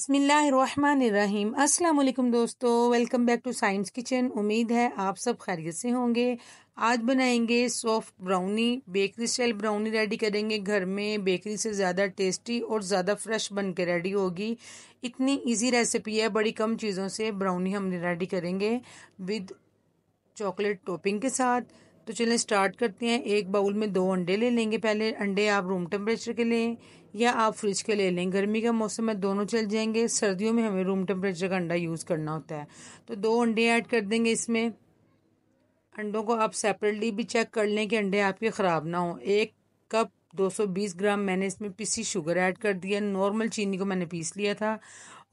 बिस्मिल्लाहिर्रहमानिर्रहीम। अस्सलाम वालेकुम दोस्तों, welcome back to science kitchen. उम्मीद है आप सब खैरियत से होंगे। आज बनाएंगे soft brownie, bakery style brownie ready करेंगे। घर में बेकरी से ज़्यादा टेस्टी और ज़्यादा फ्रेश बनकर रेडी होगी। इतनी इजी रेसिपी है, बड़ी कम चीज़ों से ब्राउनी हम रेडी करेंगे विद चॉकलेट टॉपिंग के साथ। तो चलें स्टार्ट करते हैं। एक बाउल में 2 अंडे ले लेंगे। पहले अंडे आप रूम टेम्परेचर के लें या आप फ्रिज के ले लें। गर्मी का मौसम है, दोनों चल जाएंगे। सर्दियों में हमें रूम टेम्परेचर का अंडा यूज़ करना होता है। तो 2 अंडे ऐड कर देंगे इसमें। अंडों को आप सेपरेटली भी चेक कर लें कि अंडे आपके ख़राब ना हो। 1 कप 220 ग्राम मैंने इसमें पिसी शुगर ऐड कर दिया। नॉर्मल चीनी को मैंने पीस लिया था।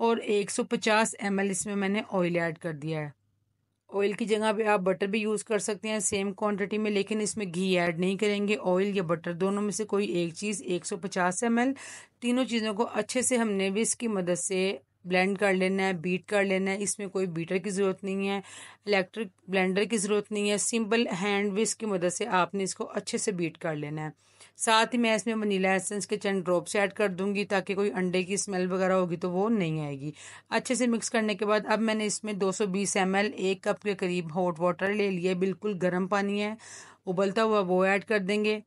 और 150 ml इसमें मैंने ऑयल ऐड कर दिया है। ऑयल की जगह पे आप बटर भी यूज़ कर सकते हैं सेम क्वांटिटी में, लेकिन इसमें घी ऐड नहीं करेंगे। ऑयल या बटर दोनों में से कोई एक चीज़। 150 ml तीनों चीज़ों को अच्छे से हमने विस्क की मदद से ब्लेंड कर लेना है, बीट कर लेना है। इसमें कोई बीटर की ज़रूरत नहीं है, इलेक्ट्रिक ब्लेंडर की ज़रूरत नहीं है। सिंपल हैंड विस्क की मदद से आपने इसको अच्छे से बीट कर लेना है। साथ ही मैं इसमें वनीला एसेंस के चंद ड्रॉप्स ऐड कर दूंगी ताकि कोई अंडे की स्मेल वगैरह होगी तो वो नहीं आएगी। अच्छे से मिक्स करने के बाद अब मैंने इसमें 220 ml 1 कप के करीब हॉट वाटर ले लिया। बिल्कुल गर्म पानी है, उबलता हुआ वो ऐड कर देंगे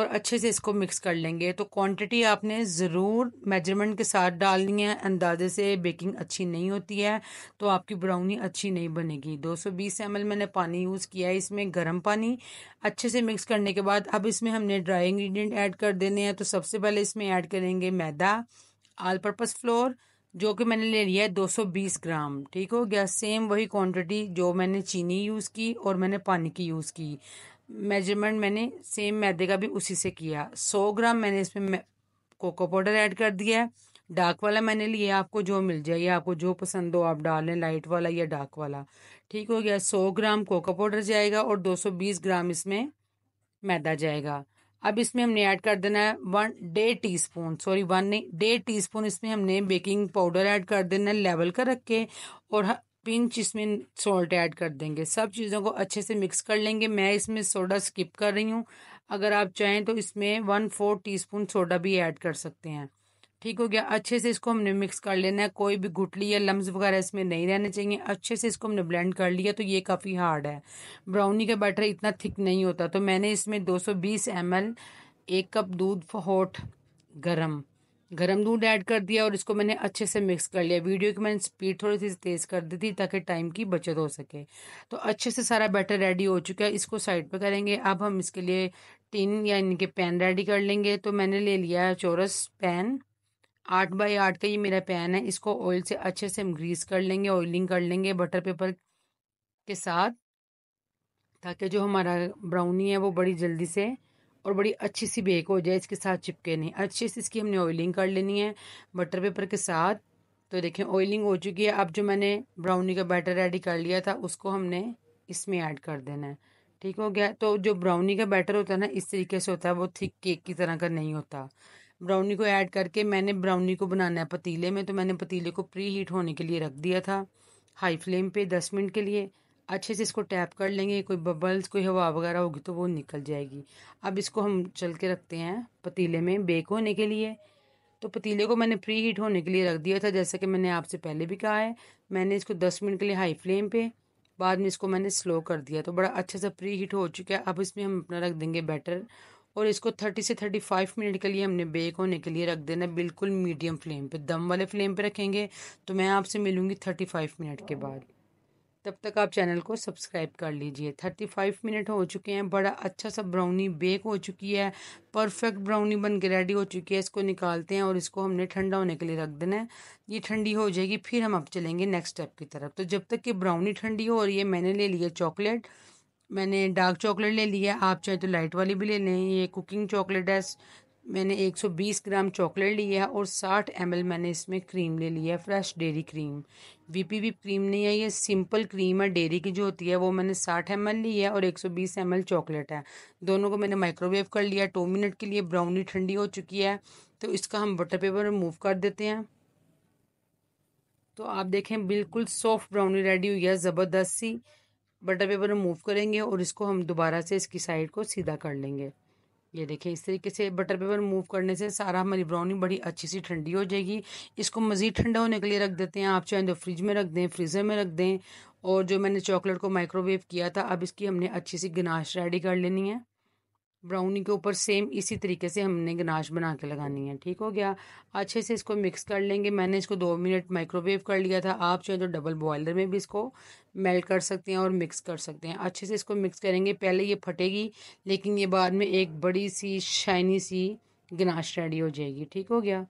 और अच्छे से इसको मिक्स कर लेंगे। तो क्वांटिटी आपने ज़रूर मेजरमेंट के साथ डालनी है। अंदाजे से बेकिंग अच्छी नहीं होती है तो आपकी ब्राउनी अच्छी नहीं बनेगी। 220 ml मैंने पानी यूज़ किया है इसमें, गर्म पानी। अच्छे से मिक्स करने के बाद अब इसमें हमने ड्राई इंग्रेडिएंट ऐड कर देने हैं। तो सबसे पहले इसमें ऐड करेंगे मैदा, ऑल पर्पस फ्लोर, जो कि मैंने ले लिया है 220 ग्राम। ठीक हो गया। सेम वही क्वांटिटी जो मैंने चीनी यूज़ की और मैंने पानी की यूज़ की। मेजरमेंट मैंने सेम मैदे का भी उसी से किया। 100 ग्राम मैंने इसमें कोको पाउडर ऐड कर दिया है। डार्क वाला मैंने लिया, आपको जो मिल जाए आपको जो पसंद हो आप डालें, लाइट वाला या डार्क वाला। ठीक हो गया। 100 ग्राम कोको पाउडर जाएगा और 220 ग्राम इसमें मैदा जाएगा। अब इसमें हमने ऐड कर देना है 1 डेढ़ टीस्पून इसमें हमने बेकिंग पाउडर ऐड कर देना है, लेवल का रख के। और पिंच इसमें सॉल्ट ऐड कर देंगे। सब चीज़ों को अच्छे से मिक्स कर लेंगे। मैं इसमें सोडा स्किप कर रही हूँ, अगर आप चाहें तो इसमें 1/4 टीस्पून सोडा भी ऐड कर सकते हैं। ठीक हो गया। अच्छे से इसको हमने मिक्स कर लेना है। कोई भी गुठली या लम्स वगैरह इसमें नहीं रहने चाहिए। अच्छे से इसको हमने ब्लेंड कर लिया। तो ये काफ़ी हार्ड है, ब्राउनी का बैटर इतना थिक नहीं होता। तो मैंने इसमें 220 ml 1 कप दूध हॉट गरम दूध ऐड कर दिया और इसको मैंने अच्छे से मिक्स कर लिया। वीडियो की मैंने स्पीड थोड़ी सी तेज़ कर दी थी ताकि टाइम की बचत हो सके। तो अच्छे से सारा बैटर रेडी हो चुका है, इसको साइड पे करेंगे। अब हम इसके लिए टिन या इनके पैन रेडी कर लेंगे। तो मैंने ले लिया चौरस पैन, 8x8 का ये मेरा पैन है। इसको ऑयल से अच्छे से हम ग्रीस कर लेंगे, ऑयलिंग कर लेंगे बटर पेपर के साथ, ताकि जो हमारा ब्राउनी है वो बड़ी जल्दी से और बड़ी अच्छी सी बेक हो जाए, इसके साथ चिपके नहीं। अच्छे से इसकी हमने ऑयलिंग कर लेनी है बटर पेपर के साथ। तो देखें ऑयलिंग हो चुकी है। अब जो मैंने ब्राउनी का बैटर रेडी कर लिया था उसको हमने इसमें ऐड कर देना है। ठीक हो गया। तो जो ब्राउनी का बैटर होता है ना, इस तरीके से होता है, वो थिक केक की तरह का नहीं होता। ब्राउनी को ऐड करके मैंने ब्राउनी को बनाना है पतीले में। तो मैंने पतीले को प्री हीट होने के लिए रख दिया था हाई फ्लेम पर 10 मिनट के लिए। अच्छे से इसको टैप कर लेंगे, कोई बबल्स कोई हवा वगैरह होगी तो वो निकल जाएगी। अब इसको हम चल के रखते हैं पतीले में बेक होने के लिए। तो पतीले को मैंने प्री हीट होने के लिए रख दिया था, जैसा कि मैंने आपसे पहले भी कहा है। मैंने इसको 10 मिनट के लिए हाई फ्लेम पे, बाद में इसको मैंने स्लो कर दिया। तो बड़ा अच्छा सा प्री हीट हो चुका है। अब इसमें हम अपना रख देंगे बैटर और इसको 30 से 35 मिनट के लिए हमने बेक होने के लिए रख देना, बिल्कुल मीडियम फ्लेम पर। दम वाले फ्लेम पर रखेंगे। तो मैं आपसे मिलूँगी 35 मिनट के बाद। तब तक आप चैनल को सब्सक्राइब कर लीजिए। 35 मिनट हो चुके हैं। बड़ा अच्छा सा ब्राउनी बेक हो चुकी है, परफेक्ट ब्राउनी बन के रेडी हो चुकी है। इसको निकालते हैं और इसको हमने ठंडा होने के लिए रख देना है। ये ठंडी हो जाएगी, फिर हम अब चलेंगे नेक्स्ट स्टेप की तरफ। तो जब तक ये ब्राउनी ठंडी हो रही है, मैंने ले लिया चॉकलेट। मैंने डार्क चॉकलेट ले लिया, आप चाहे तो लाइट वाली भी ले लें। ये कुकिंग चॉकलेट है। मैंने 120 ग्राम चॉकलेट लिया है और 60 ml मैंने इसमें क्रीम ले लिया है, फ्रेश डेरी क्रीम। वीपी भी क्रीम नहीं है, ये सिंपल क्रीम है डेरी की जो होती है, वो मैंने 60 ml ली है और 120 ml चॉकलेट है। दोनों को मैंने माइक्रोवेव कर लिया 2 मिनट के लिए। ब्राउनी ठंडी हो चुकी है। तो इसका हम बटर पेपर रिमूव कर देते हैं। तो आप देखें बिल्कुल सॉफ्ट ब्राउनी रेडी हुई है, ज़बरदस्त सी। बटर पेपर रिमूव करेंगे और इसको हम दोबारा से इसकी साइड को सीधा कर लेंगे। ये देखिए इस तरीके से बटर पेपर मूव करने से सारा हमारी ब्राउनी बड़ी अच्छी सी ठंडी हो जाएगी। इसको मज़ीद ठंडा होने के लिए रख देते हैं, आप चाहें तो फ्रिज में रख दें, फ्रीज़र में रख दें। और जो मैंने चॉकलेट को माइक्रोवेव किया था, अब इसकी हमने अच्छी सी गनाश रेडी कर लेनी है। ब्राउनी के ऊपर सेम इसी तरीके से हमने गनाश बना के लगानी है। ठीक हो गया, अच्छे से इसको मिक्स कर लेंगे। मैंने इसको 2 मिनट माइक्रोवेव कर लिया था, आप चाहे तो डबल बॉयलर में भी इसको मेल्ट कर सकते हैं और मिक्स कर सकते हैं। अच्छे से इसको मिक्स करेंगे, पहले ये फटेगी लेकिन ये बाद में एक बड़ी सी शाइनी सी गनाश रेडी हो जाएगी। ठीक हो गया,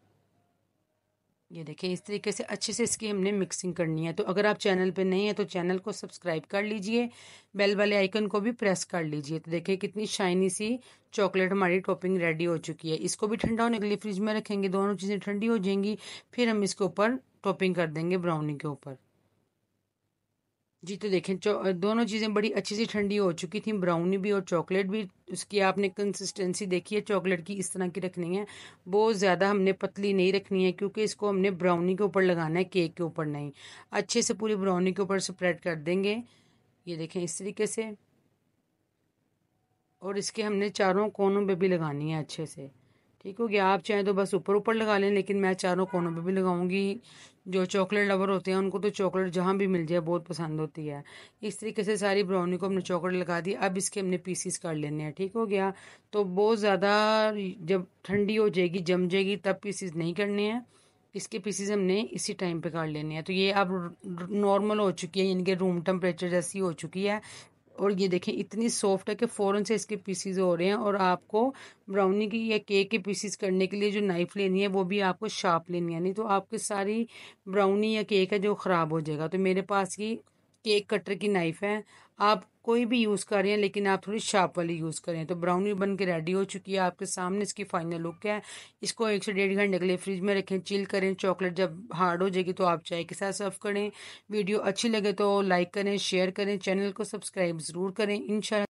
ये देखें इस तरीके से अच्छे से इसकी हमने मिक्सिंग करनी है। तो अगर आप चैनल पे नए हैं तो चैनल को सब्सक्राइब कर लीजिए, बेल वाले आइकन को भी प्रेस कर लीजिए। तो देखें कितनी शाइनी सी चॉकलेट हमारी टॉपिंग रेडी हो चुकी है। इसको भी ठंडा होने के लिए फ्रिज में रखेंगे, दोनों चीज़ें ठंडी हो जाएंगी, फिर हम इसके ऊपर टॉपिंग कर देंगे ब्राउनी के ऊपर। जी तो देखें दोनों चीज़ें बड़ी अच्छी सी ठंडी हो चुकी थी, ब्राउनी भी और चॉकलेट भी। उसकी आपने कंसिस्टेंसी देखी है, चॉकलेट की इस तरह की रखनी है, बहुत ज़्यादा हमने पतली नहीं रखनी है क्योंकि इसको हमने ब्राउनी के ऊपर लगाना है, केक के ऊपर नहीं। अच्छे से पूरी ब्राउनी के ऊपर स्प्रेड कर देंगे, ये देखें इस तरीके से। और इसके हमने चारों कोनों पर भी लगानी है अच्छे से। ठीक हो गया, आप चाहें तो बस ऊपर ऊपर लगा लें, लेकिन मैं चारों कोनों पे भी लगाऊंगी। जो चॉकलेट लवर होते हैं उनको तो चॉकलेट जहाँ भी मिल जाए बहुत पसंद होती है। इस तरीके से सारी ब्राउनी को हमने चॉकलेट लगा दी, अब इसके हमने पीसीस कर लेने हैं। ठीक हो गया, तो बहुत ज़्यादा जब ठंडी हो जाएगी, जम जाएगी, तब पीसीस नहीं करने हैं। इसके पीसीस हमने इसी टाइम पर कर लेने हैं। तो ये अब नॉर्मल हो चुकी है, यानी कि रूम टेम्परेचर जैसी हो चुकी है। और ये देखें इतनी सॉफ्ट है कि फ़ौरन से इसके पीसीज हो रहे हैं। और आपको ब्राउनी की या केक के पीसीज करने के लिए जो नाइफ लेनी है वो भी आपको शार्प लेनी है, नहीं तो आपकी सारी ब्राउनी या केक है जो ख़राब हो जाएगा। तो मेरे पास ये केक कटर की नाइफ़ है, आप कोई भी यूज़ कर रहे हैं लेकिन आप थोड़ी शार्प वाली यूज़ करें। तो ब्राउनी बन के रेडी हो चुकी है, आपके सामने इसकी फाइनल लुक है। इसको 1 से 1.5 घंटे के लिए फ्रिज में रखें, चिल करें। चॉकलेट जब हार्ड हो जाएगी तो आप चाय के साथ सर्व करें। वीडियो अच्छी लगे तो लाइक करें, शेयर करें, चैनल को सब्सक्राइब ज़रूर करें। इंशाल्लाह।